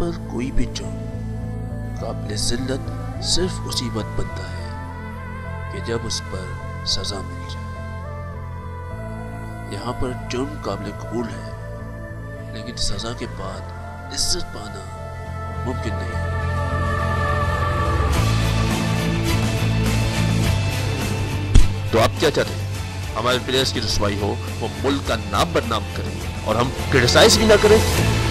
पर कोई भी जुर्म काबिल जिल्लत सिर्फ उसी वक्त बनता है कि जब उस पर सजा मिल जाए। यहाँ पर जुर्म काबिल कबूल है, लेकिन सजा के बाद इज्जत पाना मुमकिन नहीं है। तो आप क्या चाहते हैं? हमारे प्लेयर्स की रसवाई हो, वो मुल्क का नाम बदनाम करें और हम क्रिटिसाइज भी ना करें?